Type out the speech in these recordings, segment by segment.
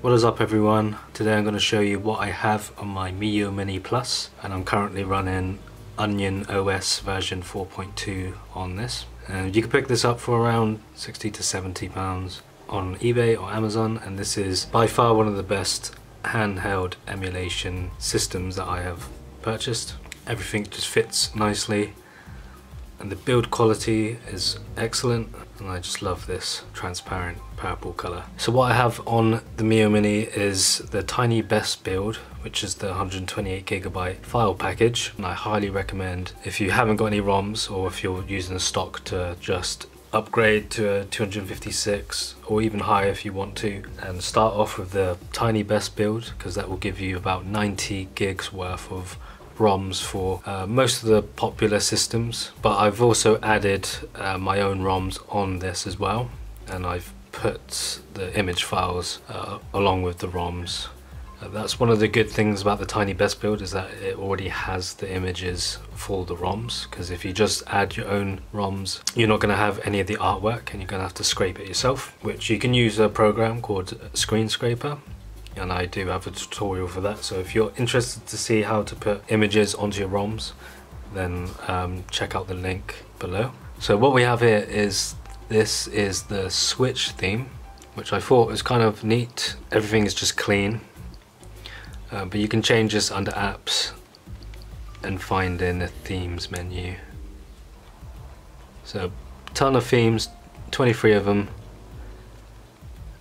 What is up everyone? Today I'm going to show you what I have on my Miyoo Mini Plus, and I'm currently running Onion OS version 4.2 on this. And you can pick this up for around £60 to £70 on eBay or Amazon, and this is by far one of the best handheld emulation systems that I have purchased. Everything just fits nicely and the build quality is excellent, and I just love this transparent purple colour. So what I have on the Miyoo Mini is the Tiny Best Build, which is the 128GB file package, and I highly recommend, if you haven't got any ROMs or if you're using the stock, to just upgrade to a 256 or even higher if you want to, and start off with the Tiny Best Build, because that will give you about 90 gigs worth of ROMs for most of the popular systems. But I've also added my own ROMs on this as well, and I've put the image files along with the ROMs. That's one of the good things about the Tiny Best Build, is that it already has the images for the ROMs, because if you just add your own ROMs, you're not going to have any of the artwork and you're going to have to scrape it yourself, which you can use a program called Screen Scraper. And I do have a tutorial for that, so if you're interested to see how to put images onto your ROMs, then check out the link below. So what we have here is, this is the Switch theme, which I thought was kind of neat. Everything is just clean, but you can change this under apps and find in the themes menu. So a ton of themes, 23 of them,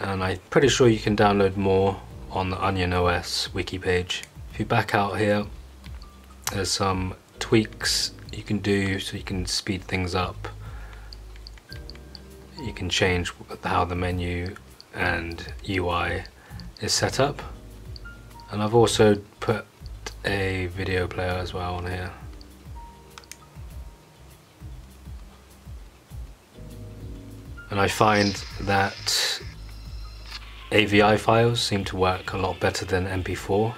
and I'm pretty sure you can download more on the Onion OS wiki page. If you back out here, there's some tweaks you can do, so you can speed things up. You can change how the menu and UI is set up. And I've also put a video player as well on here. And I find that AVI files seem to work a lot better than MP4.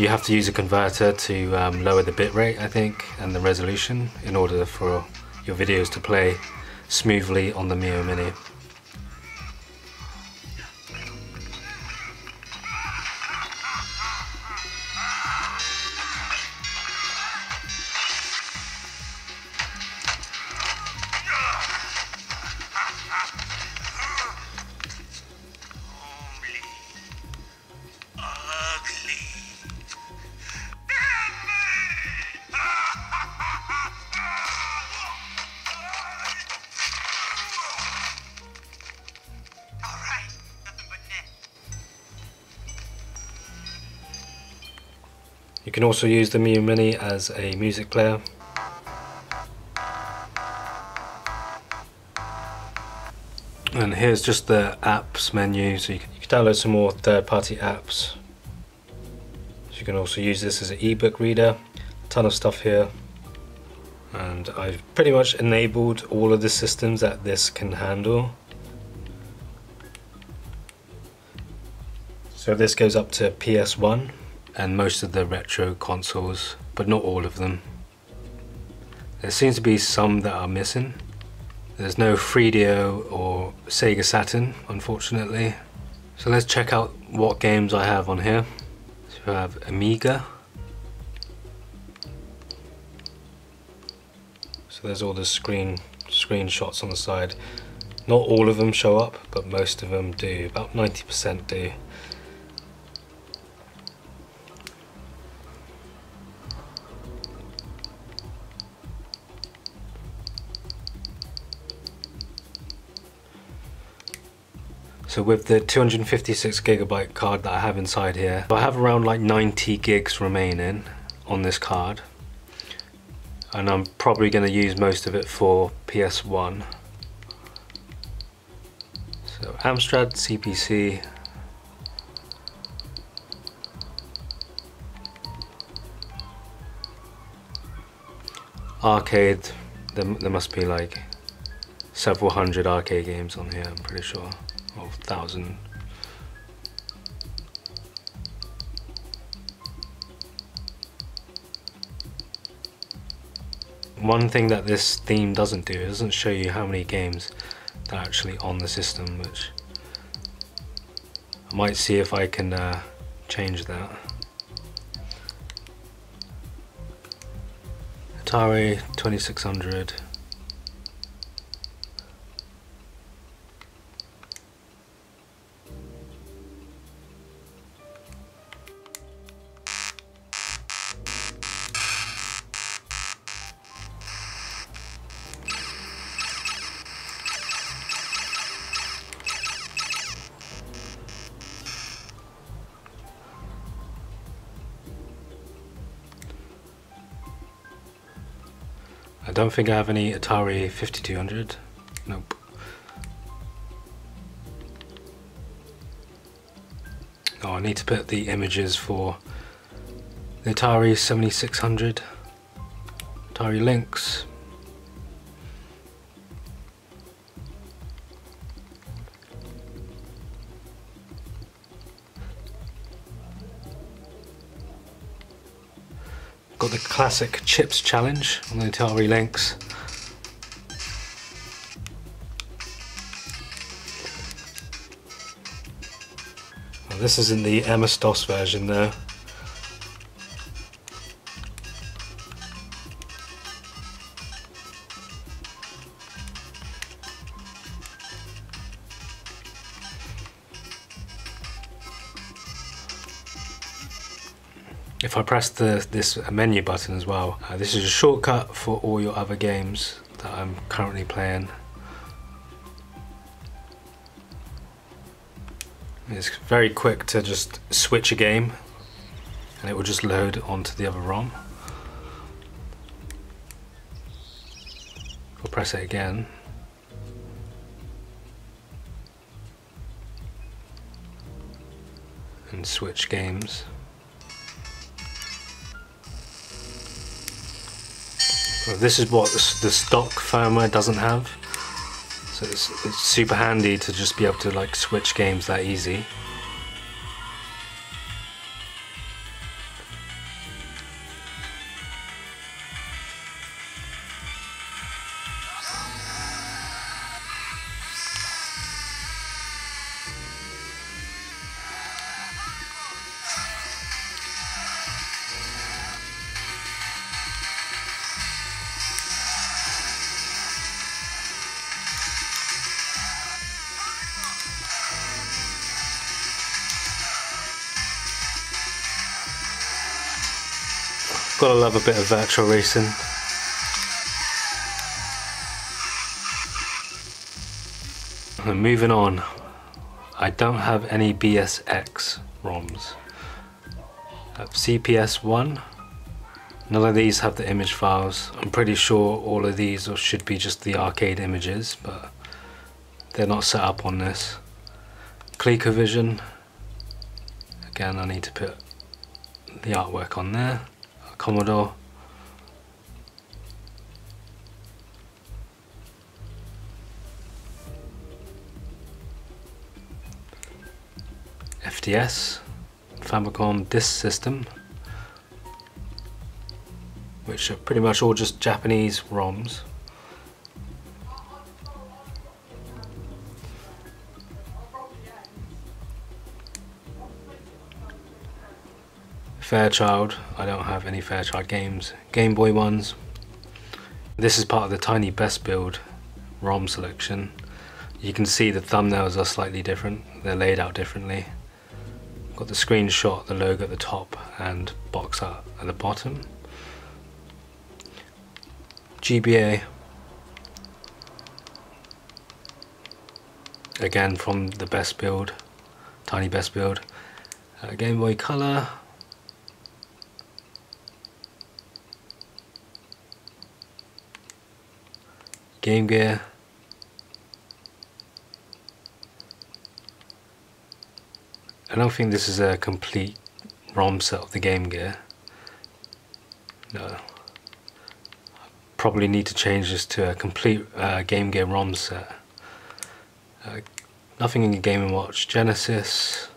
You have to use a converter to lower the bitrate, I think, and the resolution in order for your videos to play smoothly on the Miyoo Mini. You can also use the Miyoo Mini as a music player. And here's just the apps menu, so you can download some more third-party apps. So you can also use this as an ebook reader. A ton of stuff here. And I've pretty much enabled all of the systems that this can handle. So this goes up to PS1. And most of the retro consoles, but not all of them. There seems to be some that are missing. There's no 3DO or Sega Saturn, unfortunately. So let's check out what games I have on here. So I have Amiga. So there's all the screenshots on the side. Not all of them show up, but most of them do, about 90% do. So with the 256GB card that I have inside here, I have around like 90 gigs remaining on this card, and I'm probably going to use most of it for PS1. So Amstrad CPC, arcade, there must be like several hundred arcade games on here, I'm pretty sure. Of 1,000. One thing that this theme doesn't do, it doesn't show you how many games that are actually on the system, which I Might see if I can change that. Atari 2600. I don't think I have any Atari 5200. Nope. Oh, I need to put the images for the Atari 7600, Atari Lynx. Got the classic chips challenge on the Atari Lynx. Well, this is in the MS-DOS version though. If I press this menu button as well, this is a shortcut for all your other games that I'm currently playing. It's very quick to just switch a game and it will just load onto the other ROM. I'll press it again. And switch games. This is what the stock firmware doesn't have, so it's super handy to just be able to like switch games that easy. Gotta love a bit of virtual racing. And moving on, I don't have any BSX ROMs. I have CPS1. None of these have the image files. I'm pretty sure all of these should be just the arcade images, but they're not set up on this. ColecoVision. Again, I need to put the artwork on there. Commodore. FDS, Famicom Disk System, which are pretty much all just Japanese ROMs. Fairchild, I don't have any Fairchild games. Game Boy ones. This is part of the Tiny Best Build ROM selection. You can see the thumbnails are slightly different, they're laid out differently. Got the screenshot, the logo at the top and box art at the bottom. GBA. Again from the Best Build, Tiny Best Build. Game Boy Color. Game Gear, I don't think this is a complete ROM set of the Game Gear, no, I probably need to change this to a complete Game Gear ROM set. Nothing in the Game & Watch, Genesis,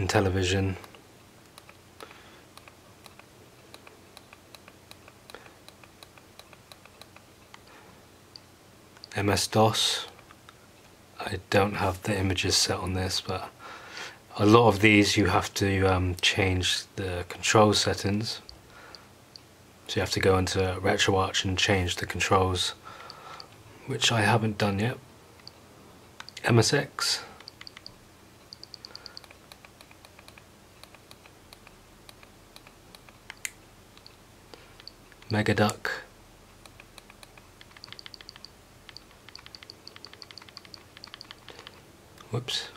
in television. MS-DOS. I don't have the images set on this, but a lot of these you have to change the control settings. So you have to go into RetroArch and change the controls, which I haven't done yet. MSX. Megaduck. Whoops.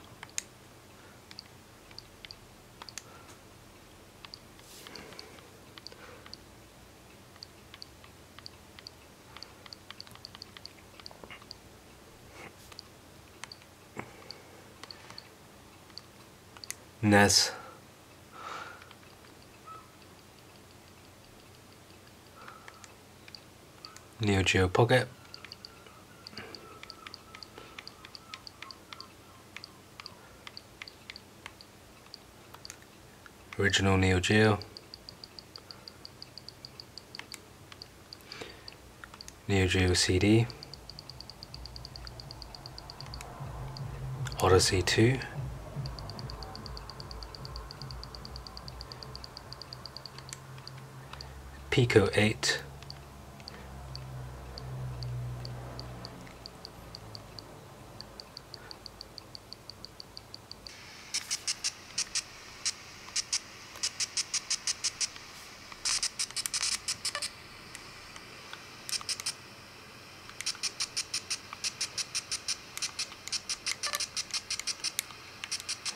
NES. Neo Geo Pocket. Original Neo Geo. Neo Geo CD. Odyssey 2. Pico 8.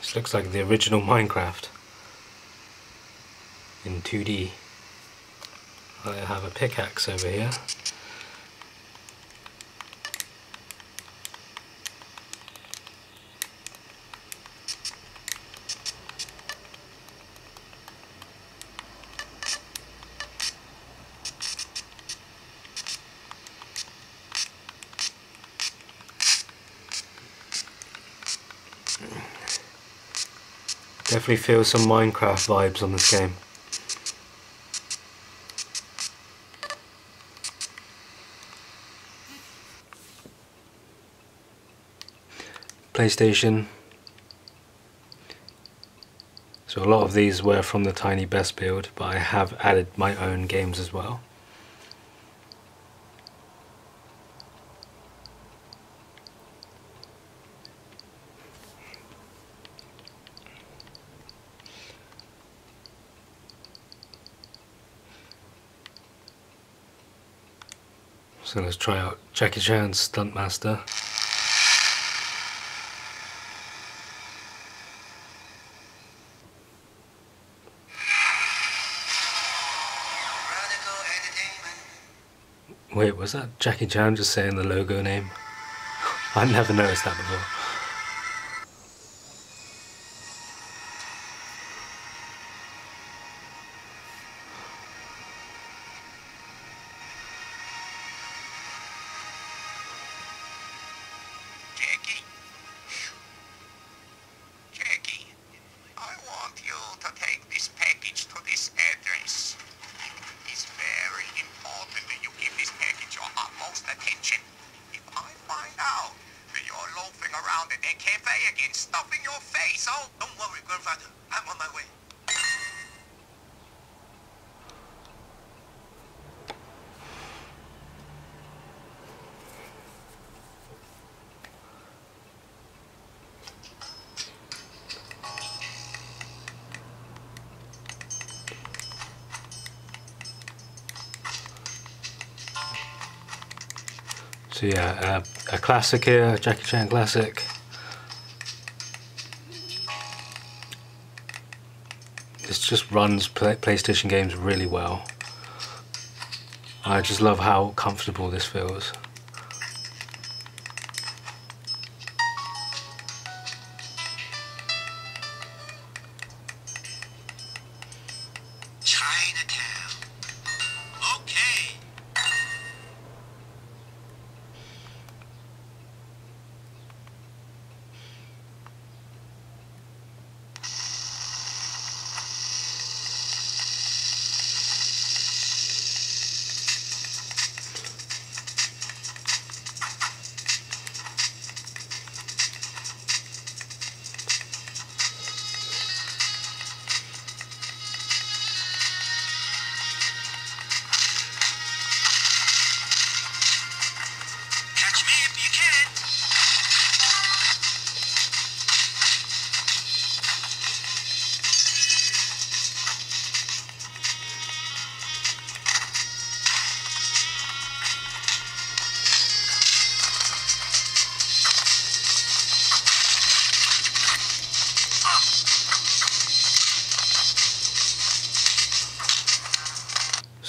This looks like the original Minecraft in 2D. I have a pickaxe over here. Definitely feel some Minecraft vibes on this game. PlayStation. So a lot of these were from the Tiny Best Build, but I have added my own games as well. So let's try out Jackie Chan's Stuntmaster. Wait, was that Jackie Chan just saying the logo name? I never noticed that before. Jackie, I want you to take this package to this address. It's very important that you give this package your utmost attention. If I find out that you're loafing around at that cafe again, stuffing your face, oh, don't worry, grandfather, I'm on my way. So yeah, a classic here, Jackie Chan classic. This just runs PlayStation games really well. I just love how comfortable this feels.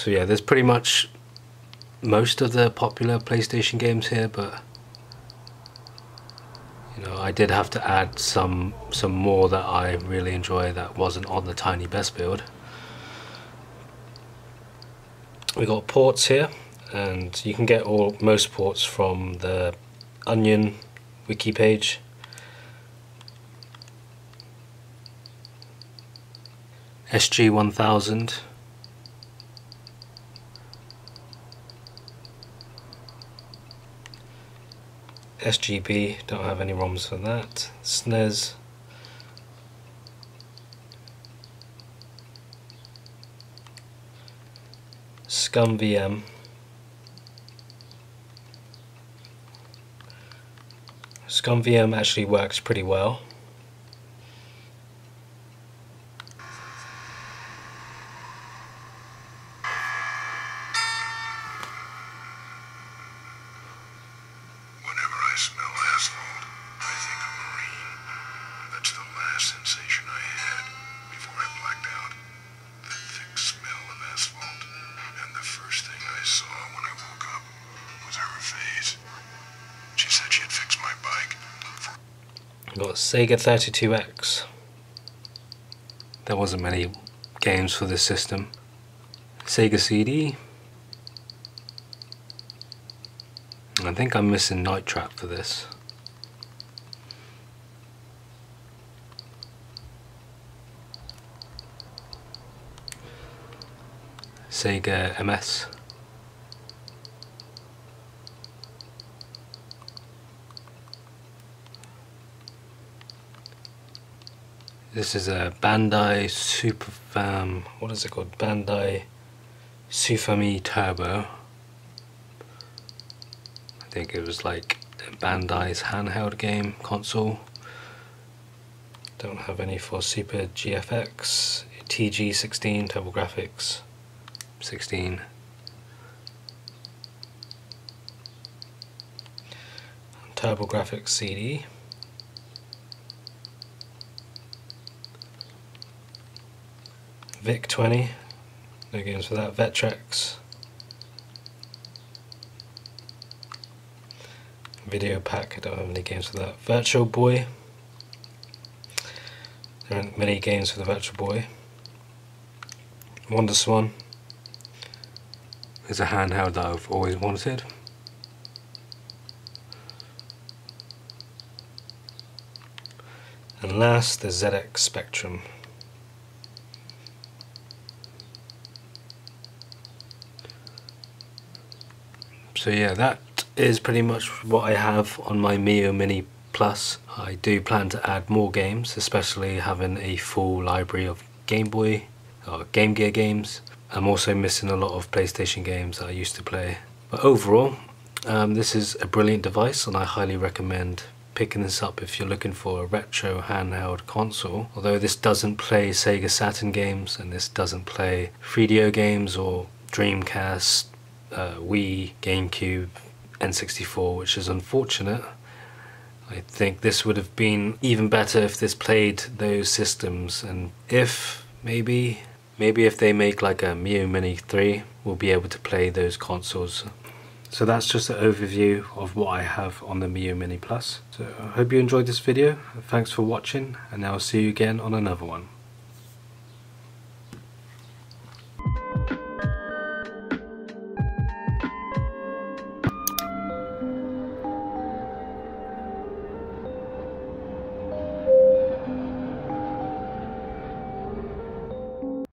So yeah, there's pretty much most of the popular PlayStation games here, but you know, I did have to add some more that I really enjoy that wasn't on the Tiny Best build. We got ports here, and you can get most ports from the Onion wiki page. SG-1000, SGB, don't have any ROMs for that, SNES, ScumVM, ScumVM actually works pretty well. Got Sega 32X. There wasn't many games for this system. Sega CD. I think I'm missing Night Trap for this. Sega MS. This is a Bandai Bandai Sufami Turbo. I think it was like Bandai's handheld game console. Don't have any for Super GFX, TG16, TurboGrafx 16. TurboGrafx CD. VIC-20, no games for that. Vectrex, Video Pack, I don't have any games for that. Virtual Boy, there aren't many games for the Virtual Boy. WonderSwan is a handheld that I've always wanted. And last, the ZX Spectrum. So yeah, that is pretty much what I have on my Miyoo Mini Plus. I do plan to add more games, especially having a full library of Game Boy or Game Gear games. I'm also missing a lot of PlayStation games that I used to play. But overall, this is a brilliant device, and I highly recommend picking this up if you're looking for a retro handheld console. Although this doesn't play Sega Saturn games, and this doesn't play 3DO games or Dreamcast, Wii, GameCube, N64, which is unfortunate. I think this would have been even better if this played those systems, and if maybe if they make like a Miyoo Mini 3, we'll be able to play those consoles. So that's just an overview of what I have on the Miyoo Mini Plus. So I hope you enjoyed this video, thanks for watching, and I'll see you again on another one.